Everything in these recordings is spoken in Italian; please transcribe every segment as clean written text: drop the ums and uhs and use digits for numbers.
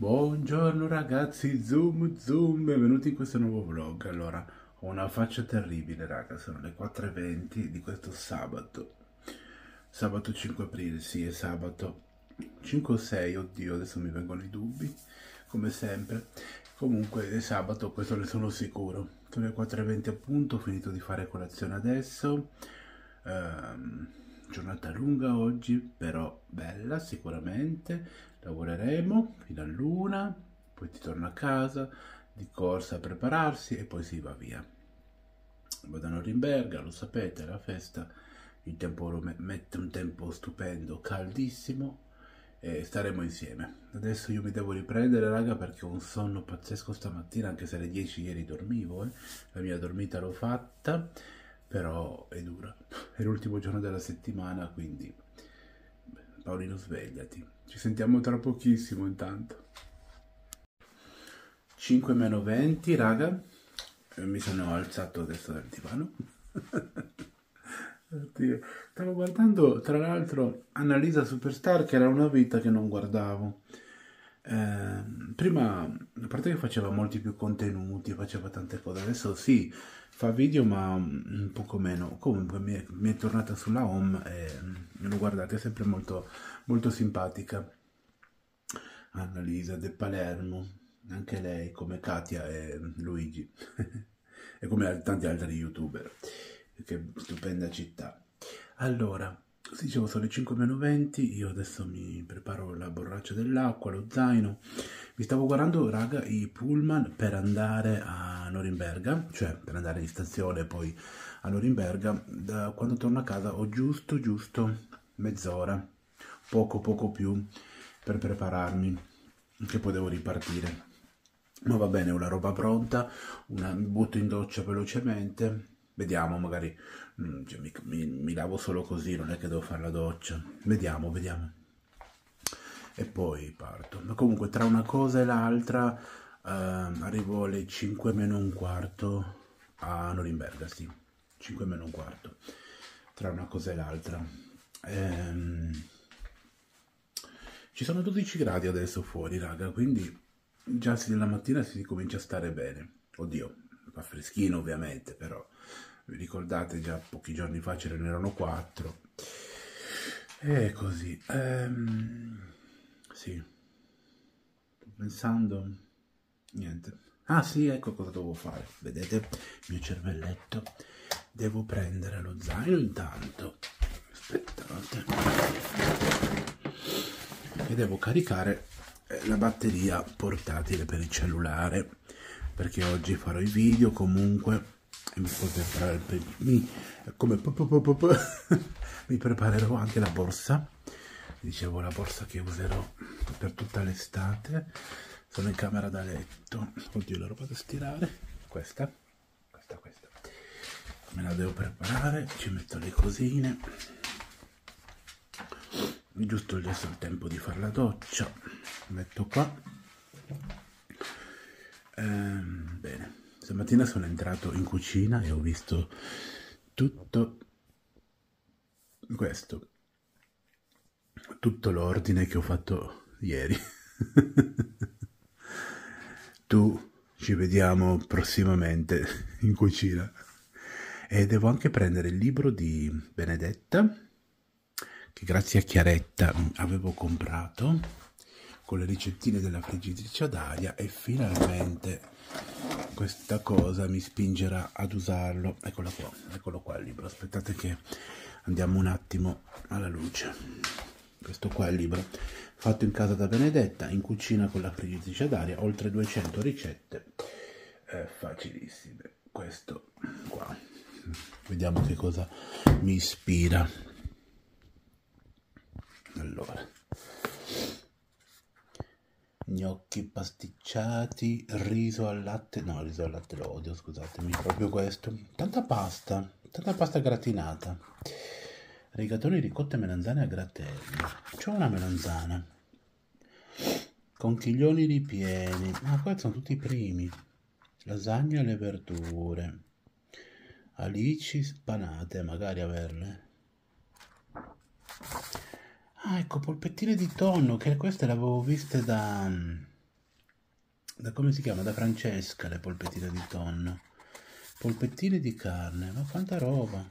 Buongiorno ragazzi, zoom zoom, benvenuti in questo nuovo vlog. Allora, ho una faccia terribile raga, sono le 4:20 di questo sabato. Sabato 5 aprile, sì è sabato 5 o 6, oddio adesso mi vengono i dubbi, come sempre. Comunque è sabato, questo ne sono sicuro. Sono le 4:20 appunto, ho finito di fare colazione adesso. Giornata lunga oggi, però bella sicuramente. Lavoreremo fino all'una, poi ti torno a casa, di corsa a prepararsi e poi si va via. Vado a Norimberga, lo sapete, la festa, il tempo mette un tempo stupendo, caldissimo, e staremo insieme. Adesso io mi devo riprendere raga perché ho un sonno pazzesco stamattina, anche se alle 10 ieri dormivo, la mia dormita l'ho fatta, però è dura. È l'ultimo giorno della settimana, quindi Paolino svegliati. Ci sentiamo tra pochissimo intanto. 5:20 raga, mi sono alzato adesso dal divano. Oddio. Stavo guardando tra l'altro Anna Lisa Superstar, che era una vita che non guardavo. Prima, a parte che faceva molti più contenuti, faceva tante cose, adesso sì, fa video ma un poco meno. Comunque mi è tornata sulla home e lo guardate, è sempre molto, molto simpatica. Anna Lisa de Palermo, anche lei come Katia e Luigi e come tanti altri youtuber, che stupenda città. Allora, dicevo, sono le 5:20, io adesso mi preparo la borraccia dell'acqua, lo zaino. Vi stavo guardando, raga, i pullman per andare a Norimberga, cioè per andare in stazione poi a Norimberga. Da quando torno a casa ho giusto mezz'ora, poco più, per prepararmi, che poi devo ripartire. Ma va bene, ho la roba pronta, mi butto in doccia velocemente. Vediamo, magari cioè, mi lavo solo così, non è che devo fare la doccia. Vediamo. E poi parto. Ma comunque tra una cosa e l'altra arrivo alle 5:15 a Norimberga, sì. 5:15. Tra una cosa e l'altra. Ci sono 12 gradi adesso fuori, raga, quindi già la mattina si comincia a stare bene. Oddio, fa freschino ovviamente, però... Vi ricordate già pochi giorni fa ce ne erano 4 e così. Sì, sto pensando niente. Ah sì, ecco cosa devo fare, vedete il mio cervelletto. Devo prendere lo zaino intanto, aspettate, e devo caricare la batteria portatile per il cellulare, perché oggi farò i video comunque. E mi preparerò anche la borsa, dicevo, la borsa che userò per tutta l'estate. Sono in camera da letto, oddio la roba da stirare, questa me la devo preparare, ci metto le cosine, giusto adesso il tempo di fare la doccia, metto qua. Bene. Stamattina sono entrato in cucina e ho visto tutto questo, tutto l'ordine che ho fatto ieri. Tu, ci vediamo prossimamente in cucina. E devo anche prendere il libro di Benedetta, che grazie a Chiaretta avevo comprato, con le ricettine della friggitrice ad aria, e finalmente... questa cosa mi spingerà ad usarlo. Eccolo qua, il libro, aspettate che andiamo un attimo alla luce. Questo qua è il libro fatto in casa da Benedetta, in cucina con la friggitrice ad aria, oltre 200 ricette facilissime. Questo qua, vediamo che cosa mi ispira. Allora, gnocchi pasticciati, riso al latte, no, riso al latte lo odio, scusatemi, proprio questo. Tanta pasta gratinata, rigatoni, ricotta e melanzane a gratelli. C'ho una melanzana, conchiglioni ripieni, ma qua sono tutti i primi, lasagna alle verdure, alici spanate, magari averle. Ah, ecco, polpettine di tonno, che queste le avevo viste da da come si chiama? Da Francesca, le polpettine di tonno. Polpettine di carne, ma quanta roba.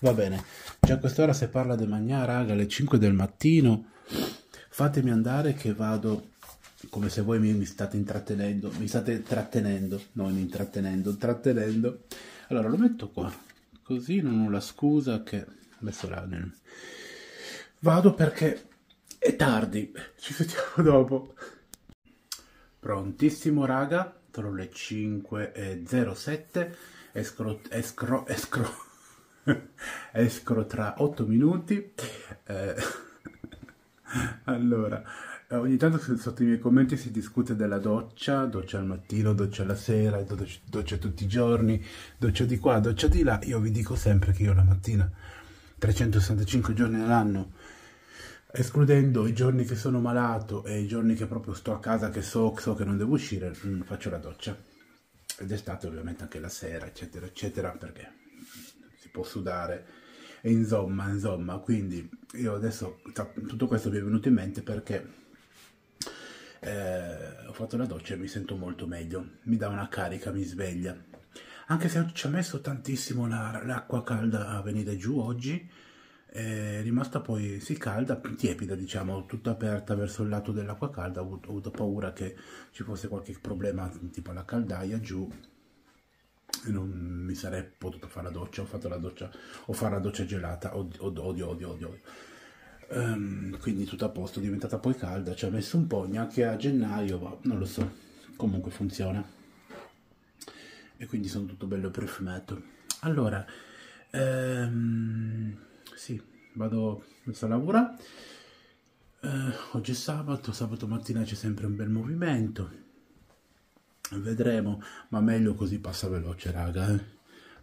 Va bene, già a quest'ora se parla di magnà, raga, alle 5 del mattino. Fatemi andare che vado, come se voi mi state intrattenendo, trattenendo. Allora lo metto qua, così non ho la scusa che ho messo là nel... Vado perché è tardi, ci sentiamo dopo. Prontissimo raga, sono le 5:07, escro tra 8 minuti. Allora, ogni tanto sotto i miei commenti si discute della doccia, doccia al mattino, doccia alla sera, doccia tutti i giorni, doccia di qua, doccia di là. Io vi dico sempre che io la mattina, 365 giorni all'anno, escludendo i giorni che sono malato e i giorni che proprio sto a casa, che so che non devo uscire, faccio la doccia. Ed è stato ovviamente anche la sera, eccetera, eccetera, perché si può sudare. E insomma, quindi io adesso tutto questo mi è venuto in mente perché ho fatto la doccia e mi sento molto meglio, mi dà una carica, mi sveglia, anche se ci ha messo tantissimo l'acqua calda a venire giù oggi, è rimasta poi sì calda, tiepida diciamo, tutta aperta verso il lato dell'acqua calda, ho avuto paura che ci fosse qualche problema tipo la caldaia giù, non mi sarei potuto fare la doccia, ho fatto la doccia, o fare la doccia gelata, odio. Quindi tutto a posto, è diventata poi calda, ci ha messo un po', neanche a gennaio, ma non lo so, comunque funziona. E quindi sono tutto bello profumato. Allora, sì, vado a lavorare, oggi è sabato, sabato mattina c'è sempre un bel movimento. Vedremo, ma meglio così, passa veloce raga, eh?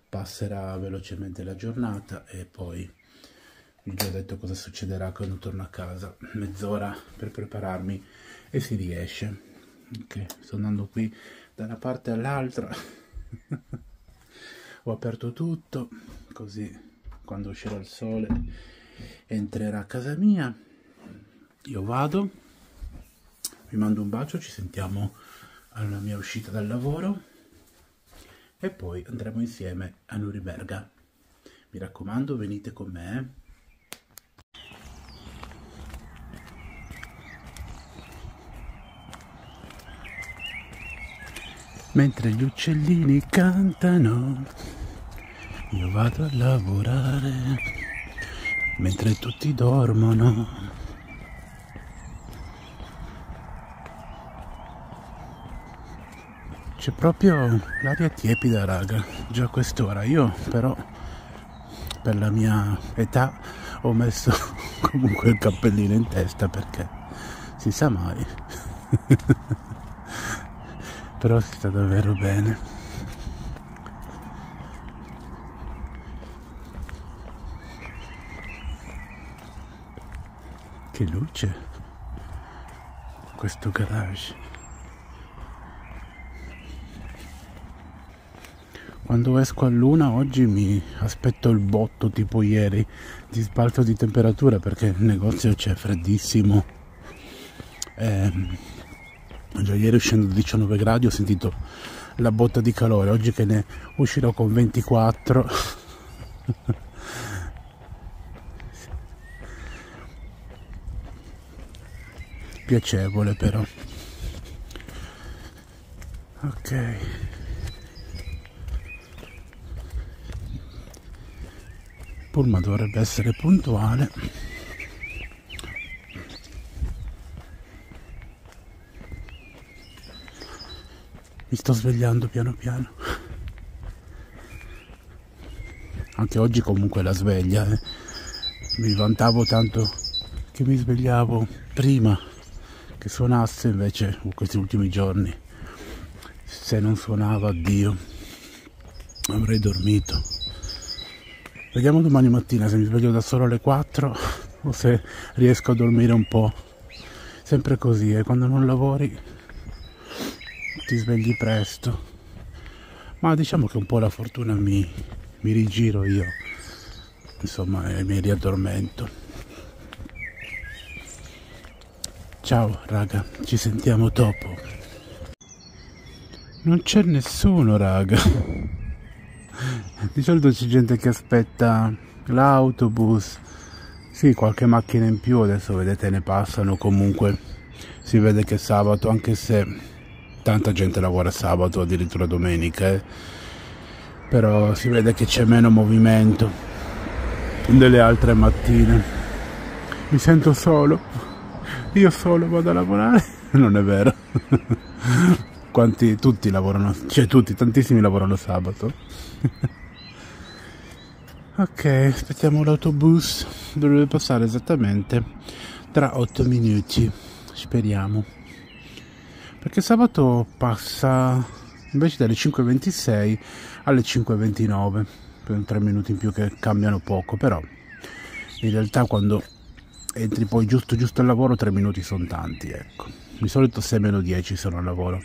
Passerà velocemente la giornata e poi vi ho già detto cosa succederà quando torno a casa, mezz'ora per prepararmi e si riesce. Ok, sto andando qui da una parte all'altra, ho aperto tutto così quando uscirà il sole entrerà a casa mia. Io vado, vi mando un bacio, ci sentiamo alla mia uscita dal lavoro e poi andremo insieme a Norimberga. Mi raccomando, venite con me. Mentre gli uccellini cantano, io vado a lavorare, mentre tutti dormono. C'è proprio l'aria tiepida raga, già a quest'ora. Io però per la mia età ho messo comunque il cappellino in testa perché si sa mai. Però si sta davvero bene. Che luce questo garage. Quando esco a luna oggi mi aspetto il botto tipo ieri di sbalzo di temperatura perché il negozio c'è freddissimo. Già ieri uscendo a 19 gradi ho sentito la botta di calore, oggi che ne uscirò con 24. Piacevole però. Ok. Pullman dovrebbe essere puntuale. Mi sto svegliando piano piano. Anche oggi comunque la sveglia, eh. Mi vantavo tanto che mi svegliavo prima che suonasse, invece questi ultimi giorni se non suonava addio avrei dormito. Vediamo domani mattina se mi sveglio da solo alle 4 o se riesco a dormire un po'. Sempre così, quando non lavori ti svegli presto. Ma diciamo che un po' la fortuna mi rigiro io, insomma, e mi riaddormento. Ciao raga, ci sentiamo dopo. Non c'è nessuno raga. Di solito c'è gente che aspetta l'autobus. Sì, qualche macchina in più adesso vedete ne passano, comunque si vede che è sabato, anche se tanta gente lavora sabato, addirittura domenica, però si vede che c'è meno movimento delle altre mattine. Mi sento solo, io solo vado a lavorare. Non è vero. Tutti lavorano, cioè tutti, tantissimi lavorano sabato. Ok, aspettiamo l'autobus, dovrebbe passare esattamente tra 8 minuti, speriamo, perché sabato passa invece dalle 5:26 alle 5:29, per 3 minuti in più, che cambiano poco, però in realtà quando entri poi giusto al lavoro 3 minuti sono tanti, ecco. Di solito 6-10 sono al lavoro,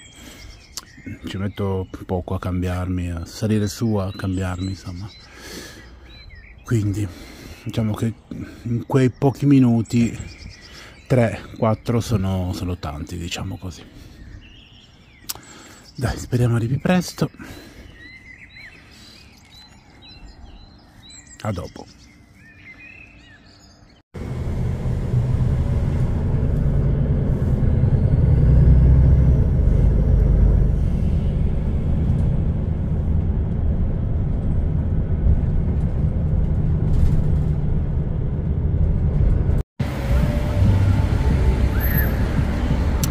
ci metto poco a cambiarmi, a salire su, a cambiarmi, insomma. Quindi diciamo che in quei pochi minuti 3-4 sono tanti, diciamo così. Dai, speriamo arrivi presto. A dopo.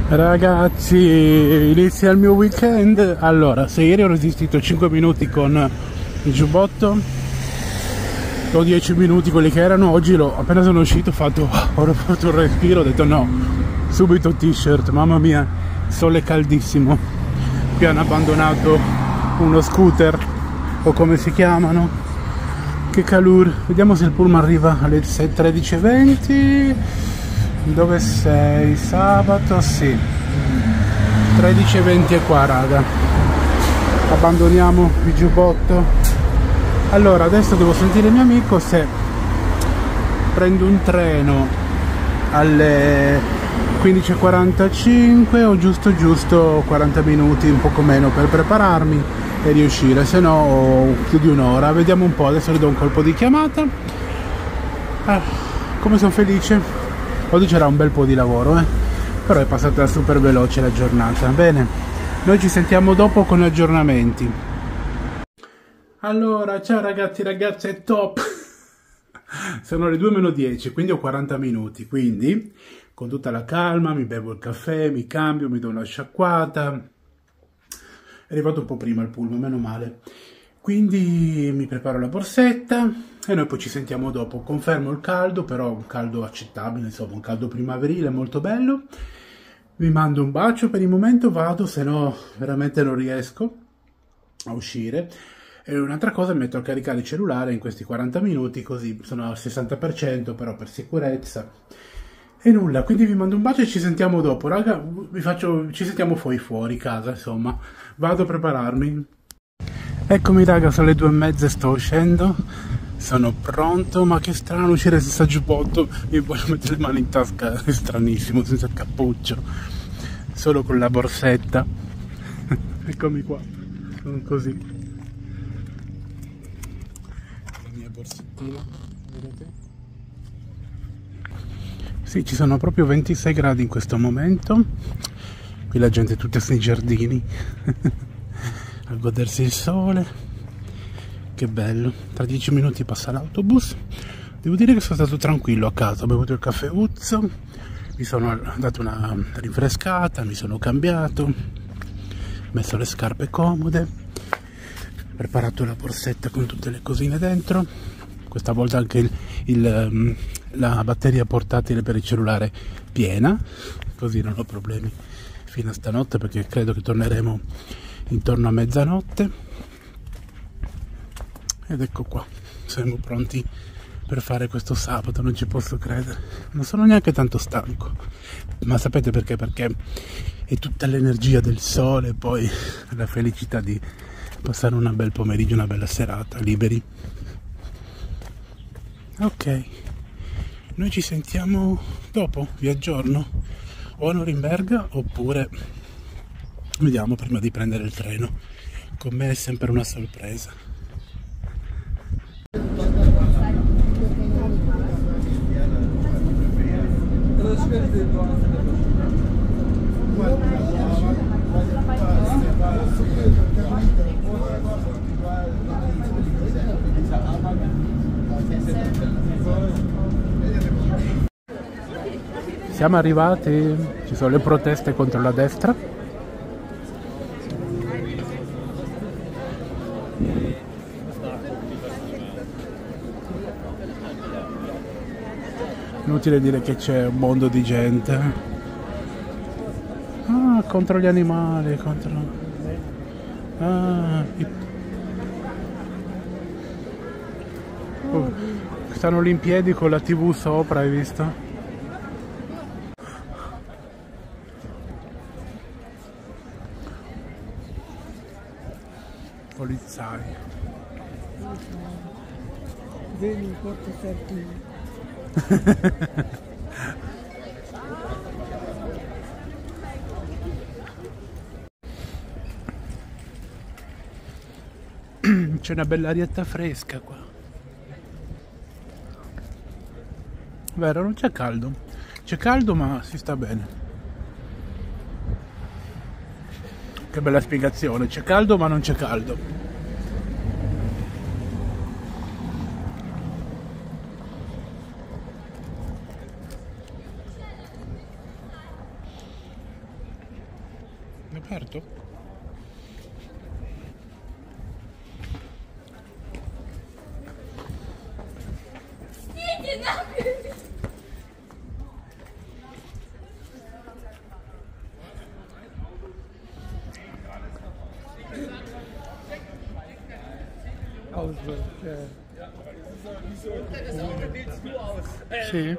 Ragazzi, inizia il mio weekend. Allora, se ieri ho resistito 5 minuti con il giubbotto o 10 minuti quelli che erano, oggi appena sono uscito ho fatto un respiro, ho detto no, subito t-shirt, mamma mia, sole caldissimo. Qui hanno abbandonato uno scooter o come si chiamano, che calur. Vediamo se il pullman arriva alle 13:20. Dove sei? Sabato? Sì, 13:20 è qua raga. Abbandoniamo il giubbotto. Allora adesso devo sentire il mio amico se prendo un treno alle 15:45 o giusto 40 minuti, un poco meno, per prepararmi e riuscire, se no più di un'ora. Vediamo un po', adesso le do un colpo di chiamata. Come sono felice. Oggi c'era un bel po' di lavoro, però è passata super veloce la giornata. Bene, noi ci sentiamo dopo con aggiornamenti. Allora, ciao ragazzi, ragazze, top! Sono le 2:10, quindi ho 40 minuti, quindi con tutta la calma mi bevo il caffè, mi cambio, mi do una sciacquata. È arrivato un po' prima il pullman, meno male. Quindi mi preparo la borsetta e noi poi ci sentiamo dopo. Confermo il caldo, però un caldo accettabile, insomma un caldo primaverile, molto bello. Vi mando un bacio, per il momento vado, se no veramente non riesco a uscire. E un'altra cosa, metto a caricare il cellulare in questi 40 minuti, così sono al 60%, però per sicurezza. E nulla, quindi vi mando un bacio e ci sentiamo dopo, raga, ci sentiamo fuori casa, insomma. Vado a prepararmi. Eccomi raga, sono le 2:30, sto uscendo, sono pronto, ma che strano uscire senza giubbotto, mi voglio mettere le mani in tasca, è stranissimo, senza cappuccio, solo con la borsetta. Eccomi qua, sono così. La mia borsettina, vedete? Sì, ci sono proprio 26 gradi in questo momento, qui la gente è tutta nei giardini. A godersi il sole, che bello. Tra 10 minuti passa l'autobus. Devo dire che sono stato tranquillo a casa, ho bevuto il caffeuzzo, mi sono dato una rinfrescata, mi sono cambiato, ho messo le scarpe comode, ho preparato la borsetta con tutte le cosine dentro, questa volta anche la batteria portatile per il cellulare piena, così non ho problemi fino a stanotte, perché credo che torneremo intorno a mezzanotte. Ed ecco qua, siamo pronti per fare questo sabato, non ci posso credere, non sono neanche tanto stanco, ma sapete perché? Perché è tutta l'energia del sole e poi la felicità di passare un bel pomeriggio, una bella serata, liberi. Ok, noi ci sentiamo dopo, vi aggiorno. o a Norimberga oppure vediamo prima di prendere il treno. Con me è sempre una sorpresa. Siamo arrivati, ci sono le proteste contro la destra. Inutile dire che c'è un mondo di gente. Ah, contro gli animali, contro... Ah, stanno lì in piedi con la TV sopra, hai visto? Polizzai. Vieni, porto sardine. C'è una bella arietta fresca qua. Vero, non c'è caldo. C'è caldo ma si sta bene. Che bella spiegazione, c'è caldo ma non c'è caldo. È aperto? Sì.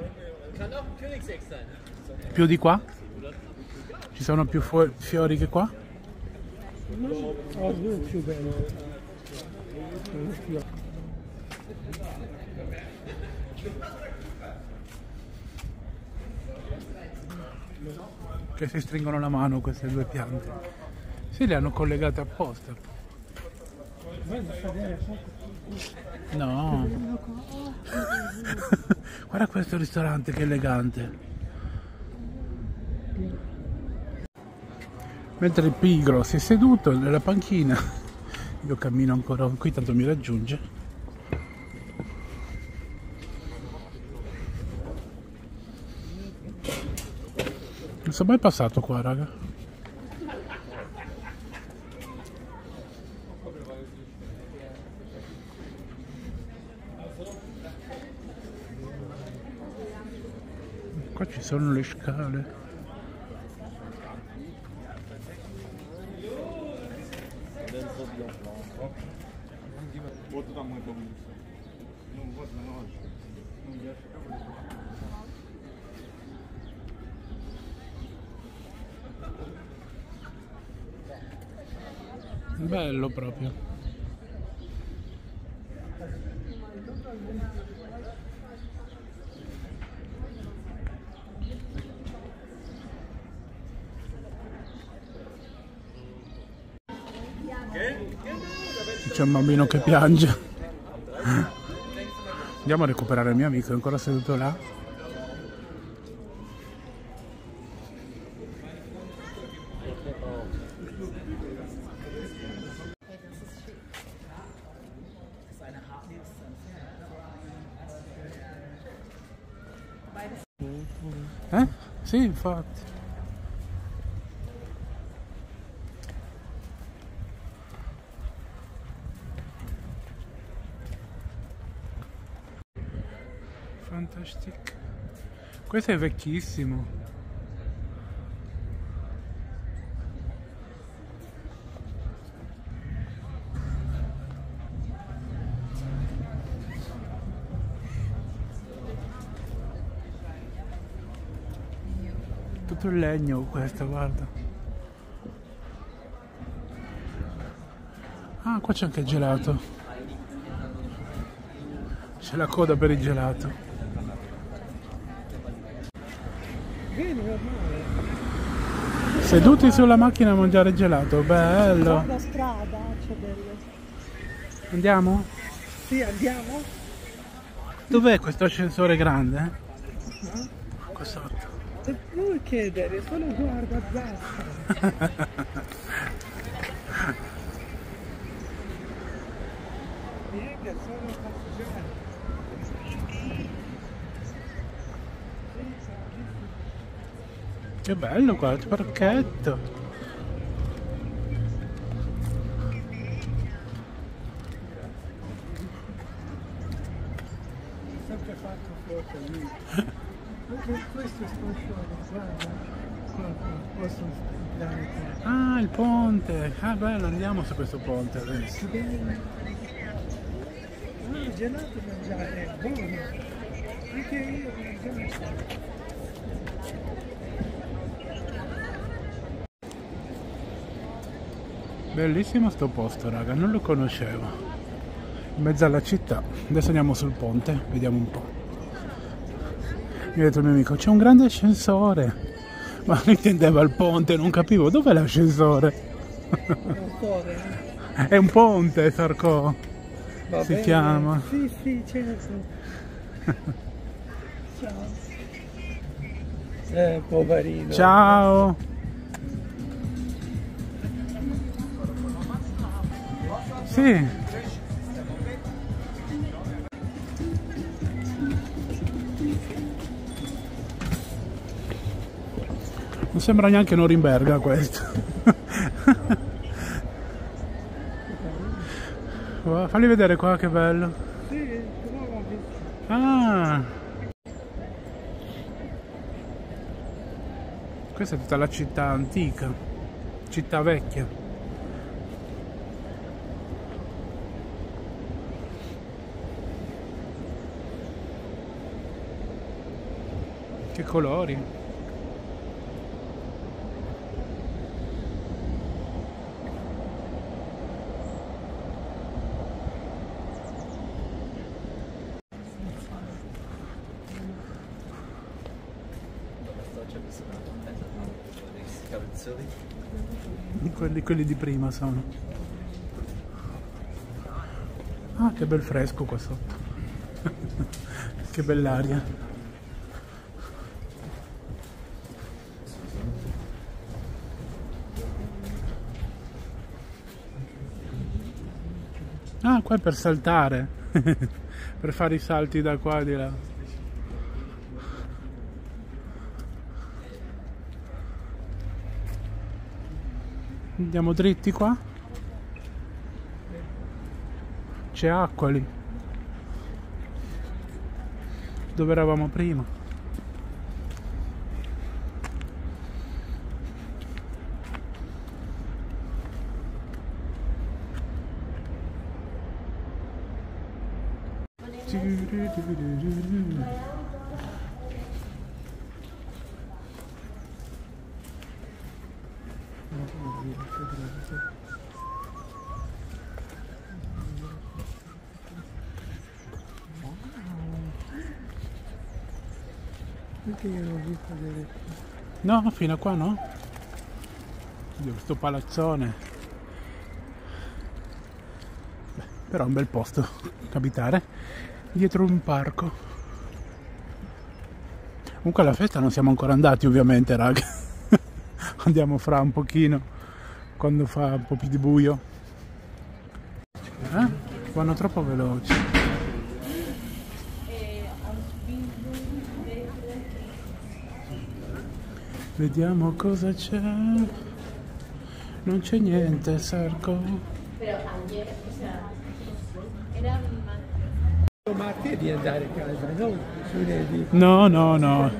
Più di qua? Ci sono più fiori che qua? Che si stringono la mano queste due piante. Sì, le hanno collegate apposta. No. Guarda questo ristorante che elegante. Mentre il pigro si è seduto nella panchina, io cammino ancora qui, tanto mi raggiunge. Non sono mai passato qua, raga. Qua ci sono le scale. Bello proprio. C'è un bambino che piange. Andiamo a recuperare il mio amico, è ancora seduto là. Eh? Sì, infatti. Fantastic. Questo è vecchissimo. Tutto il legno questo, guarda. Ah, qua c'è anche il gelato. C'è la coda per il gelato. Bene, ormai. Seduti sulla macchina a mangiare gelato, bello. La strada, c'è bello. Andiamo? Sì, andiamo. Dov'è questo ascensore grande? Qua sotto. E non chiedere, solo guarda a destra. Niente, sono passeggeri. Che bello qua, il parchetto. Sempre fatto fuoco lì. Questo è sconfioso, guarda. Posso dare. Ah, il ponte. Ah, bello, andiamo su questo ponte adesso. Ah, gelato mangiare, è buono. Anche io mangiare. Bellissimo sto posto, raga, non lo conoscevo. In mezzo alla città. Adesso andiamo sul ponte, vediamo un po'. Mi ha detto il mio amico, c'è un grande ascensore. Ma lui intendeva il ponte, non capivo. Dov'è l'ascensore? È un ponte, Sarko. Va si bene. Chiama. Sì, sì, certo. Ciao. Poverino. Ciao. Sì. Non sembra neanche Norimberga questo. Wow, fammi vedere qua che bello. Ah. Questa è tutta la città antica, città vecchia. Che colori. Quelli di prima sono. Ah, che bel fresco qua sotto. Che bell'aria. Ah, qua è per saltare, per fare i salti da qua e di là. Andiamo dritti qua? C'è acqua lì. Dove eravamo prima? No, fino a qua no? Questo palazzone. Beh, però è un bel posto capitare. Dietro un parco. Comunque alla festa non siamo ancora andati ovviamente, raga. Andiamo fra un pochino, quando fa un po' più di buio. Vanno troppo veloci. Vediamo cosa c'è. Non c'è niente, Sarco. Martedì andare a casa, non lunedì. No, no, no.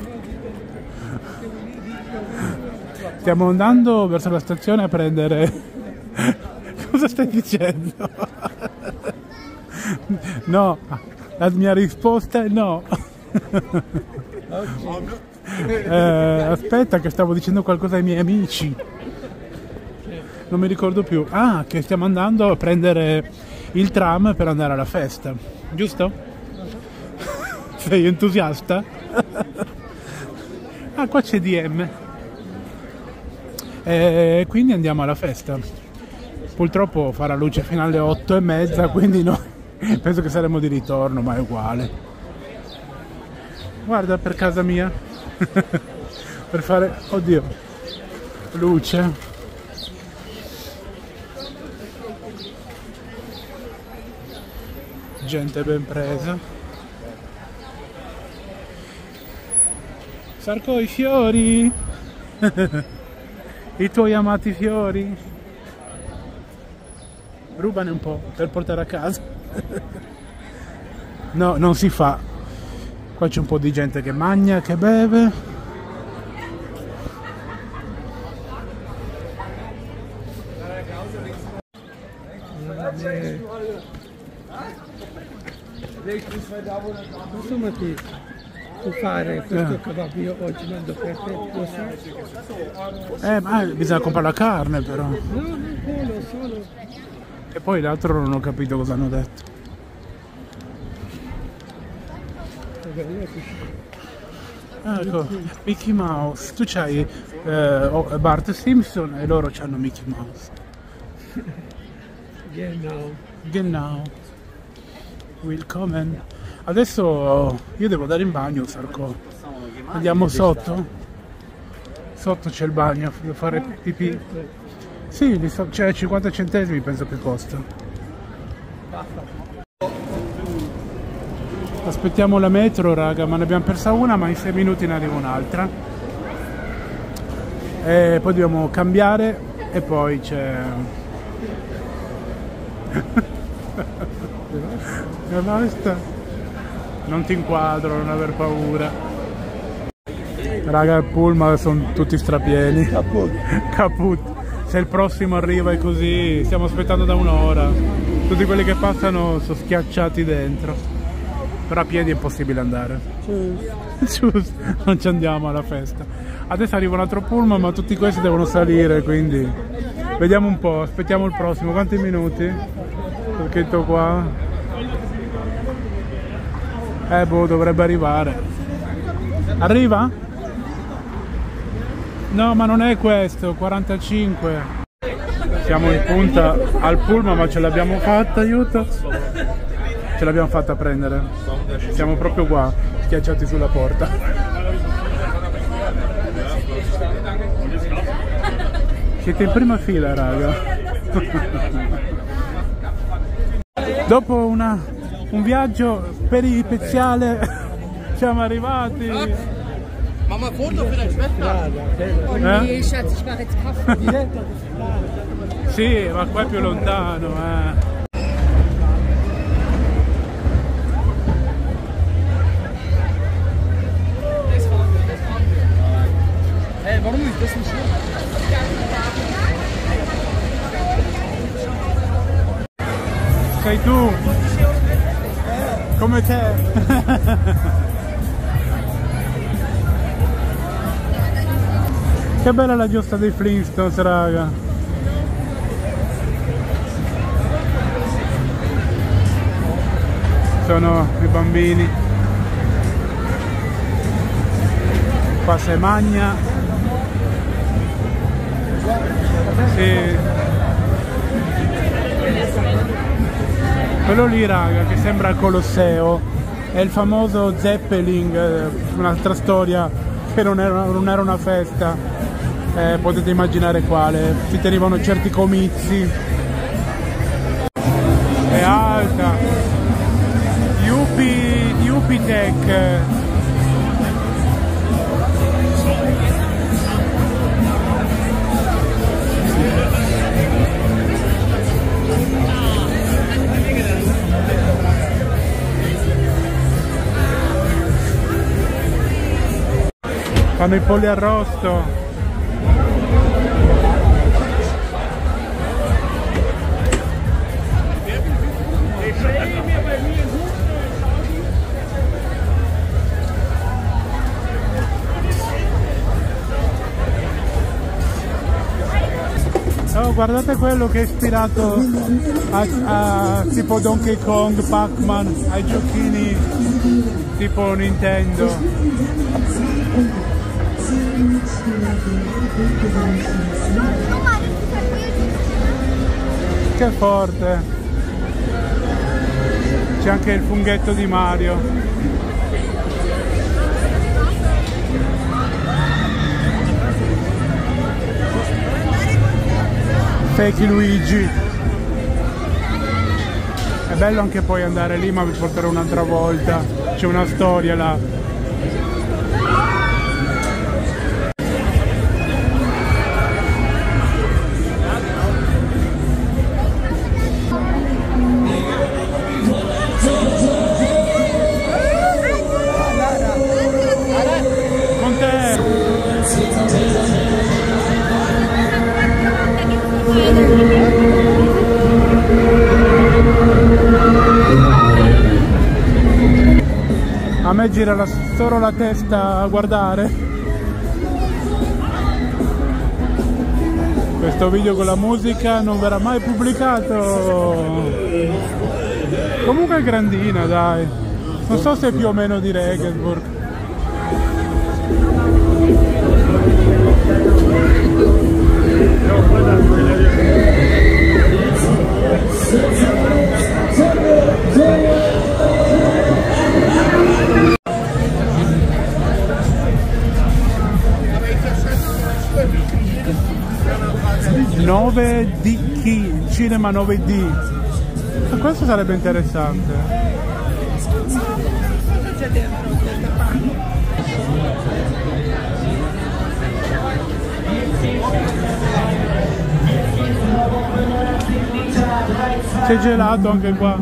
Stiamo andando verso la stazione a prendere. Cosa stai dicendo? No, la mia risposta è no. Oggi. Aspetta che stavo dicendo qualcosa ai miei amici, non mi ricordo più. Ah, che stiamo andando a prendere il tram per andare alla festa, giusto? Sei entusiasta? Ah, qua c'è DM. e quindi andiamo alla festa. Purtroppo farà luce fino alle 8:30, quindi noi penso che saremo di ritorno, ma è uguale. Guarda per casa mia, per fare, oddio, luce. Gente ben presa. Sarco, i fiori, i tuoi amati fiori, rubane un po' per portare a casa. No, non si fa. Qua c'è un po' di gente che mangia, che beve. Insomma, ti fare questo kebab io oggi mando per te. Ma bisogna comprare la carne però. No, non quello, solo. E poi l'altro non ho capito cosa hanno detto. Ah, ecco, Mickey Mouse. Tu c'hai Bart Simpson e loro c'hanno Mickey Mouse. Genau. Genau. Willkommen. Adesso io devo andare in bagno, Sarko. Andiamo sotto? Sotto c'è il bagno, devo fare pipì. Sì, c'è 50 centesimi penso che costa. Aspettiamo la metro, raga, ma ne abbiamo persa una, ma in 6 minuti ne arriva un'altra. E poi dobbiamo cambiare e poi c'è... E basta, non ti inquadro, non aver paura. Raga, il pullman sono tutti strapieni. Caput. Caput. Se il prossimo arriva è così, stiamo aspettando da un'ora. Tutti quelli che passano sono schiacciati dentro. Però a piedi è impossibile andare. Giusto. Non ci andiamo alla festa. Adesso arriva un altro pullman, ma tutti questi devono salire, quindi... Vediamo un po', aspettiamo il prossimo. Quanti minuti? Perchetto qua... boh, dovrebbe arrivare. Arriva? No, ma non è questo, 45. Siamo in punta al pullman, ma ce l'abbiamo fatta, aiuto. Ce l'abbiamo fatta a prendere. Siamo proprio qua, schiacciati sulla porta. Siete in prima fila, raga. Dopo un viaggio peripeziale siamo arrivati. Ma un foto per la später. Oh Schatz, ich mache jetzt Kaffee. Sì, ma qua è più lontano, warum ist das nicht hier? Sei tu. Come te! Che bella la giostra dei Flintstones, raga! Sono i bambini. Qua si magna. Sì. Quello lì, raga, che sembra Colosseo, è il famoso Zeppelin, un'altra storia che non era una festa, potete immaginare quale, si tenevano certi comizi. È alta, Jupitec. Fanno i polli arrosto. Oh, guardate quello che è ispirato a tipo Donkey Kong, Pac-Man, ai giochini tipo Nintendo. Che forte! C'è anche il funghetto di Mario. Fake Luigi. È bello anche poi andare lì, ma vi porterò un'altra volta. C'è una storia là. A me gira solo la testa a guardare questo video con la musica, non verrà mai pubblicato. Comunque è grandina, dai, non so se è più o meno di Regensburg. Cinema 9D, questo sarebbe interessante. Cosa c'è dentro questa parte? C'è gelato anche qua.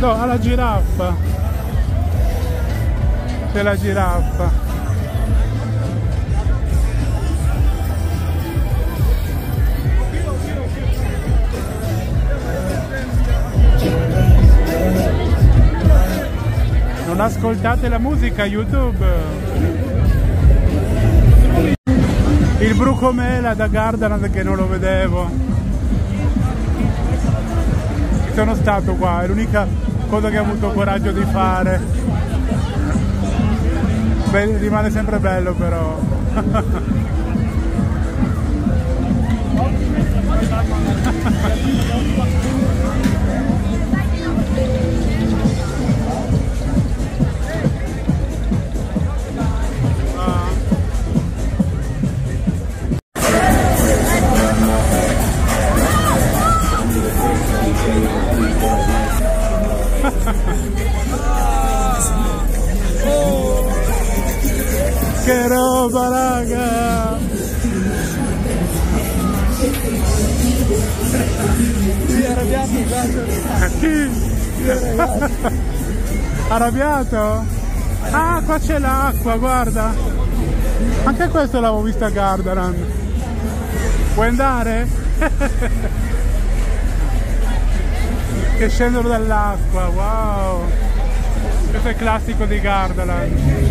No, alla giraffa. C'è la giraffa. Non ascoltate la musica, YouTube! Il brucomela da Gardaland che non lo vedevo. Sono stato qua, è l'unica cosa che ho avuto coraggio di fare. Beh, rimane sempre bello però. Che roba, raga! Sì, arrabbiato? Arrabbiato? Ah, qua c'è l'acqua, guarda! Anche questo l'avevo visto a Gardaland. Vuoi andare? Che scendono dall'acqua, wow! Questo è il classico di Gardaland.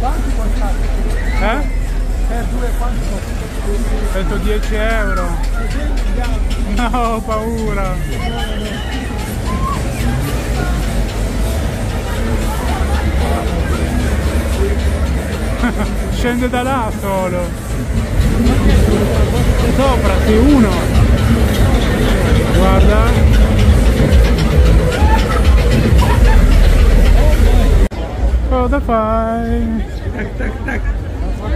Quanti costate? Eh? Per due quanti costate? 110 euro. No, ho paura. Scende da là solo. Sopra, sì, uno. Guarda, cosa fai?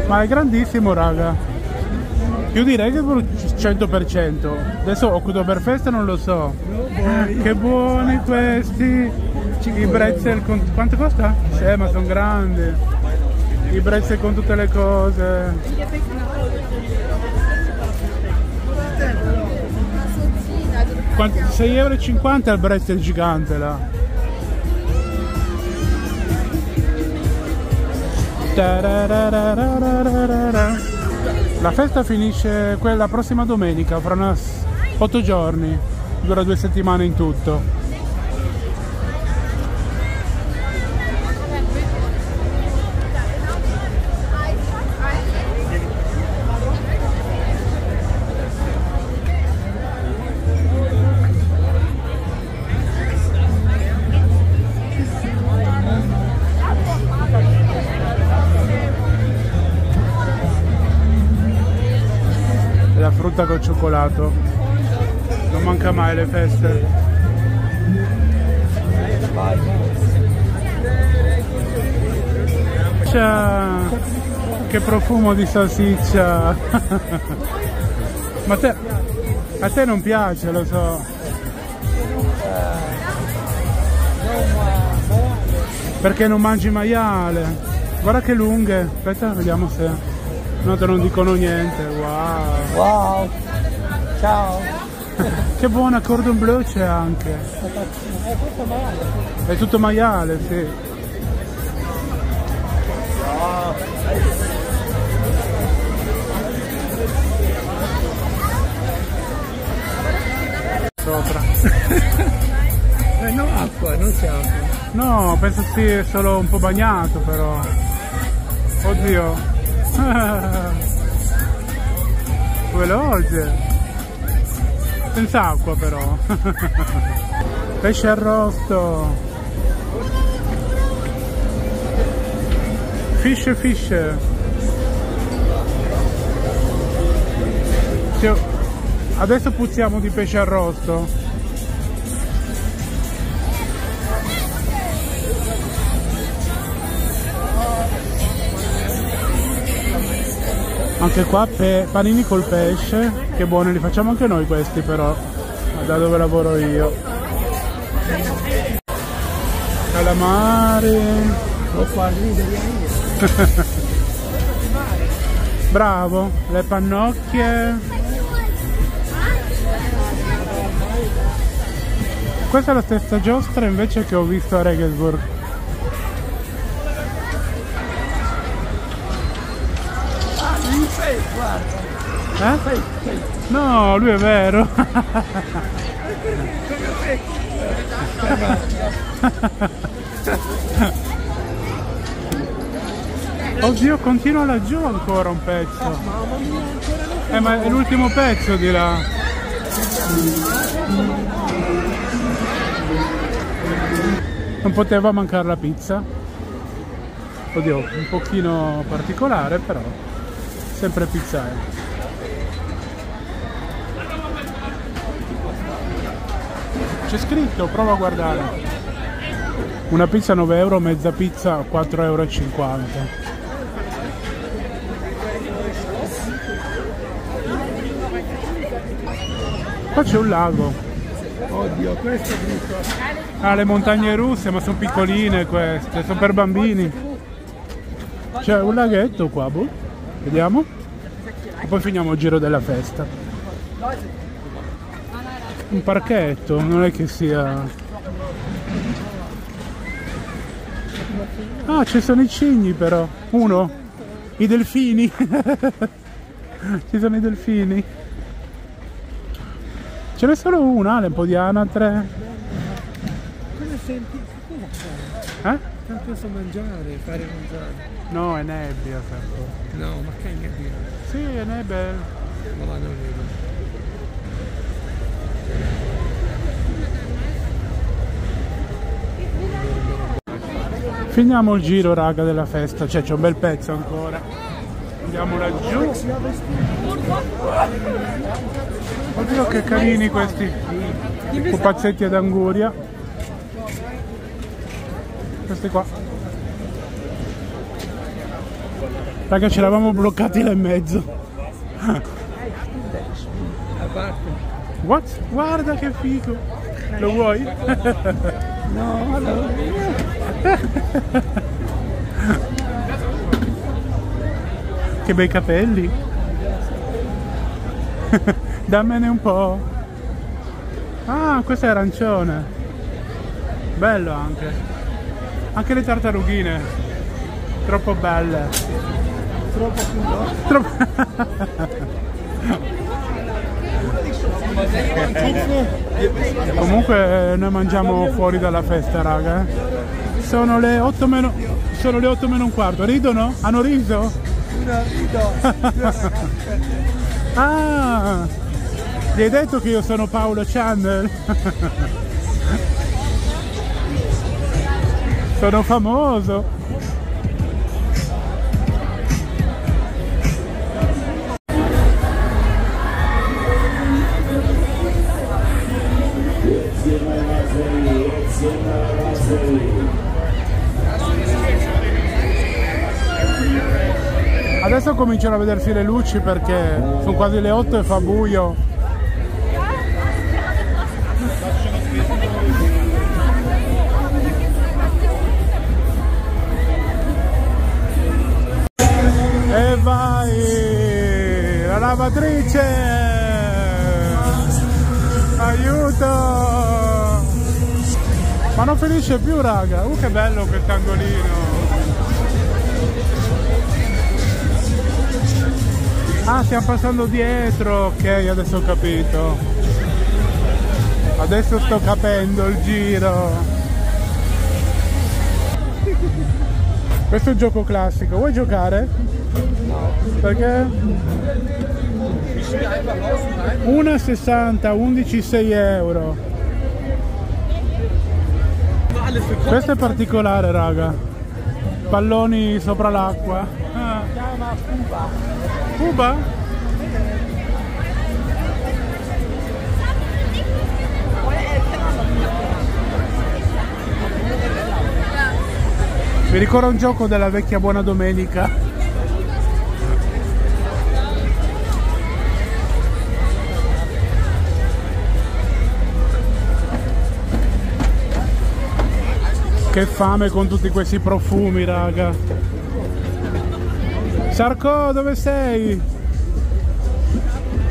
Ma è grandissimo, raga. Io direi che 100%. Adesso Oktoberfest non lo so. Che buoni questi. I pretzel con... Quanto costa? Ma sono grandi. I pretzel con tutte le cose. 6,50 € al pretzel gigante là. La festa finisce quella prossima domenica, fra 8 giorni, dura 2 settimane in tutto. frutta col cioccolato. Non manca mai le feste. Che profumo di salsiccia. Ma te, a te non piace, lo so. Perché non mangi maiale? Guarda che lunghe, aspetta, vediamo se... No, te non dicono niente, wow! Wow! Ciao! Che buona, cordon bleu c'è anche! È tutto maiale! È tutto maiale, sì! Sopra! No, acqua, non c'è acqua! No, penso sia solo un po' bagnato però. Oddio. Veloce. Senza acqua però. Pesce arrosto. Fish fish. Cioè, adesso puzziamo di pesce arrosto. Anche qua panini col pesce, che buoni, li facciamo anche noi questi però, da dove lavoro io. Calamari. Bravo, le pannocchie. Questa è la stessa giostra invece che ho visto a Regensburg. Eh? No, lui è vero. Oddio, continua laggiù ancora un pezzo. Ma è l'ultimo pezzo di là. Non poteva mancare la pizza. Oddio, un pochino particolare però. Sempre pizzare. C'è scritto, prova a guardare. Una pizza 9 euro, mezza pizza 4,50 euro. Qua c'è un lago. Oddio, questo è brutto. Ah, le montagne russe, ma sono piccoline queste, sono per bambini. C'è un laghetto qua, boh. Vediamo. E poi finiamo il giro della festa. Un parchetto, non è che sia... Ah, ci sono i cigni però. Uno. I delfini. Ci sono i delfini. Ce n'è solo una, le un po' di anatre. Cosa senti? Eh? Tanto so mangiare, fare mangiare. No, è nebbia, certo. No, ma che è nebbia? Sì, è nebbia. Ma non vedo. Finiamo il giro, raga, della festa, cioè c'è un bel pezzo ancora. Andiamo laggiù. Oddio che carini questi pupazzetti ad anguria. Questi qua. Raga, ce l'avamo bloccati là in mezzo. What? Guarda che figo! Lo vuoi? No, no. Che bei capelli. Dammene un po'. Ah, questo è arancione. Bello anche. Anche le tartarughine. Troppo belle. Troppo figo. Comunque noi mangiamo fuori dalla festa, raga, eh? Sono le 8 meno un quarto. Ridono? Hanno riso? No, rido. Ah, gli hai detto che io sono Paolo Channel? Sono famoso. Adesso cominciano a vedersi le luci perché sono quasi le 8 e fa buio. E vai! La lavatrice! Aiuto! Ma non finisce più, raga. Che bello quel angolino. Ah, stiamo passando dietro. Ok, adesso ho capito. Adesso sto capendo il giro. Questo è un gioco classico. Vuoi giocare? No. Perché? 1,60, 11,6 euro. Questo è particolare, raga. Palloni sopra l'acqua. Si chiama Cuba. Cuba? Mi ricorda un gioco della vecchia Buona Domenica. Che fame con tutti questi profumi, raga. Sarko, dove sei?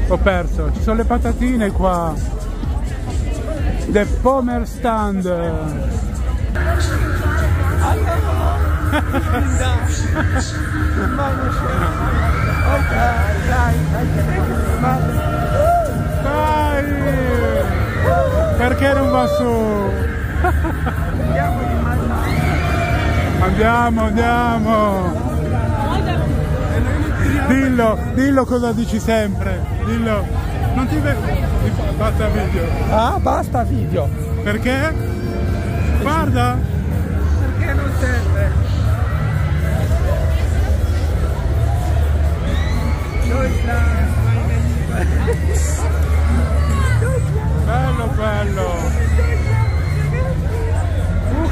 Ho perso. Ci sono le patatine qua. The Pomer Stand. Dai! Perché non va su? Andiamo, andiamo! Dillo, dillo cosa dici sempre, dillo! Non ti vedo! Basta video! Ah, basta video! Perché? Guarda! Perché non serve! Bello, bello!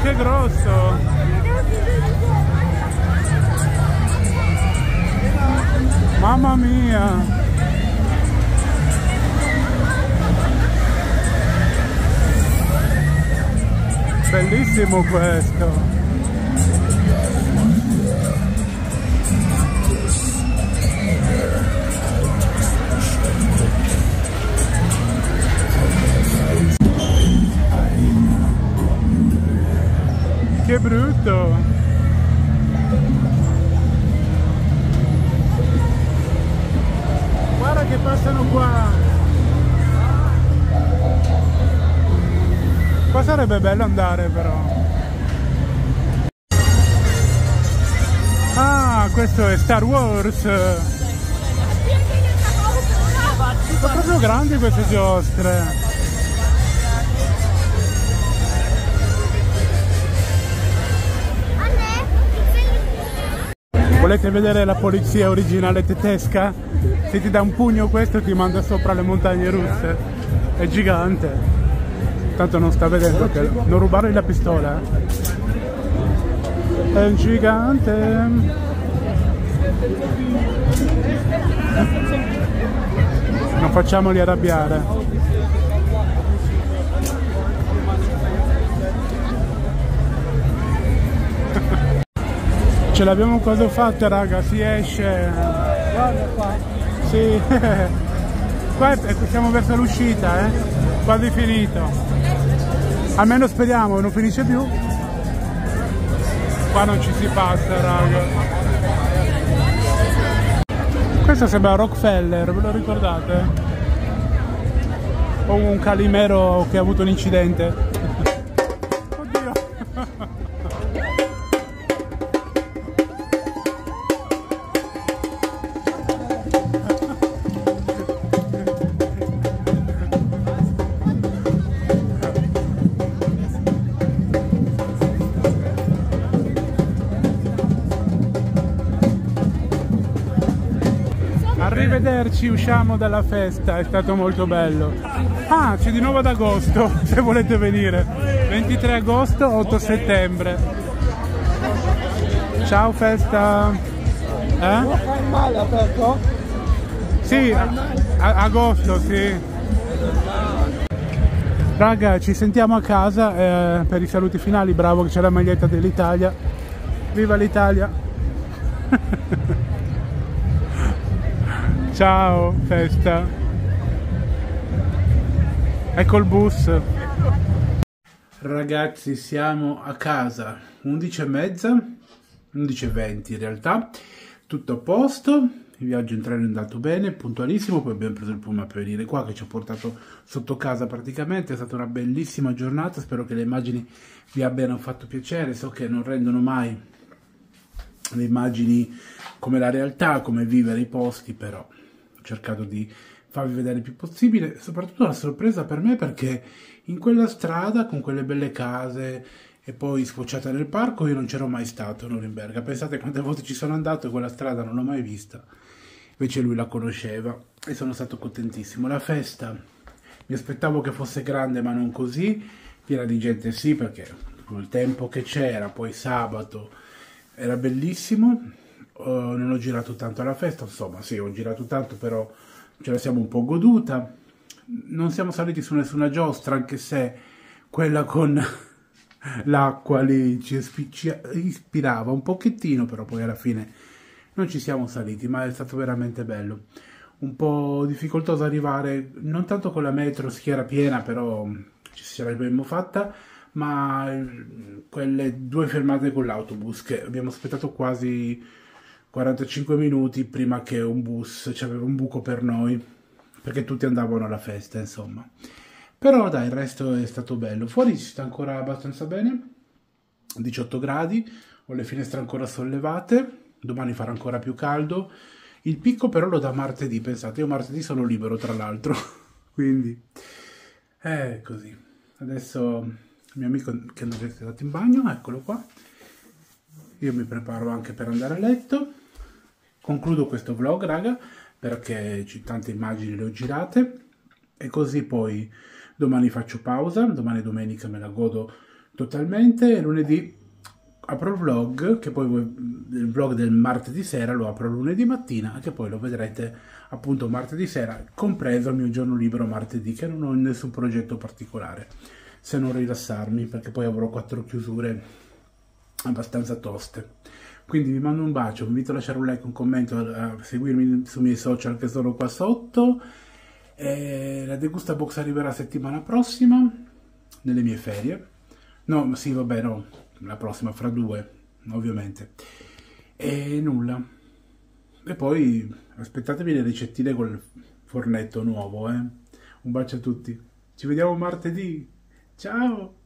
Che grosso! Mamma mia! Bellissimo questo! Che brutto! Che passano qua. Qua sarebbe bello andare però. Ah, questo è Star Wars. Sono proprio grandi queste giostre. Volete vedere la polizia originale tedesca? Se ti dà un pugno questo ti manda sopra le montagne russe. È gigante. Tanto non sta vedendo che... Non rubargli la pistola. È un gigante. Non facciamoli arrabbiare. Ce l'abbiamo quasi fatta, raga, si esce. Guarda qua. Sì. Qua siamo verso l'uscita, eh. Quasi finito. Almeno speriamo, non finisce più. Qua non ci si passa, raga. Questo sembra Rockefeller, ve lo ricordate? O un Calimero che ha avuto un incidente. Arrivederci, usciamo dalla festa, è stato molto bello. Ah, c'è di nuovo ad agosto, se volete venire. 23 agosto, 8 settembre. Ciao festa! Non fa male aperto? Sì, agosto, sì. Raga, ci sentiamo a casa per i saluti finali. Bravo che c'è la maglietta dell'Italia. Viva l'Italia. Ciao, festa. Ecco il bus. Ragazzi, siamo a casa. 11:30, 11:20 in realtà. Tutto a posto. Il viaggio in treno è andato bene, puntualissimo, poi abbiamo preso il pullman per venire qua che ci ha portato sotto casa praticamente. È stata una bellissima giornata, spero che le immagini vi abbiano fatto piacere. So che non rendono mai le immagini come la realtà, come vivere i posti, però ho cercato di farvi vedere il più possibile, soprattutto una sorpresa per me perché in quella strada con quelle belle case e poi sfociata nel parco io non c'ero mai stato a Norimberga. Pensate quante volte ci sono andato e quella strada non l'ho mai vista, invece lui la conosceva e sono stato contentissimo. La festa mi aspettavo che fosse grande ma non così, piena di gente sì perché col tempo che c'era, poi sabato era bellissimo. Non ho girato tanto alla festa, insomma sì ho girato tanto però ce la siamo un po' goduta, non siamo saliti su nessuna giostra anche se quella con l'acqua lì ci ispirava un pochettino, però poi alla fine non ci siamo saliti, ma è stato veramente bello. Un po' difficoltoso arrivare, non tanto con la metro, si era piena, però ci saremmo fatta, ma quelle due fermate con l'autobus, che abbiamo aspettato quasi 45 minuti prima che un bus, c'aveva un buco per noi, perché tutti andavano alla festa, insomma. Però dai, il resto è stato bello. Fuori si sta ancora abbastanza bene, 18 gradi, ho le finestre ancora sollevate, domani farà ancora più caldo. Il picco però lo dà martedì, pensate, io martedì sono libero tra l'altro, quindi è così. Adesso il mio amico che non è andato in bagno, eccolo qua, io mi preparo anche per andare a letto. Concludo questo vlog raga, perché tante immagini le ho girate, e così poi domani faccio pausa, domani domenica me la godo totalmente e lunedì apro il vlog, che poi il vlog del martedì sera lo apro lunedì mattina, che poi lo vedrete appunto martedì sera, compreso il mio giorno libero martedì, che non ho nessun progetto particolare, se non rilassarmi, perché poi avrò 4 chiusure abbastanza toste. Quindi vi mando un bacio, vi invito a lasciare un like, un commento, a seguirmi sui miei social che sono qua sotto. E la Degustabox arriverà settimana prossima, nelle mie ferie. No, sì, vabbè, no, la prossima, fra due, ovviamente. E nulla. E poi aspettatevi le ricettine col fornetto nuovo, eh. Un bacio a tutti. Ci vediamo martedì. Ciao!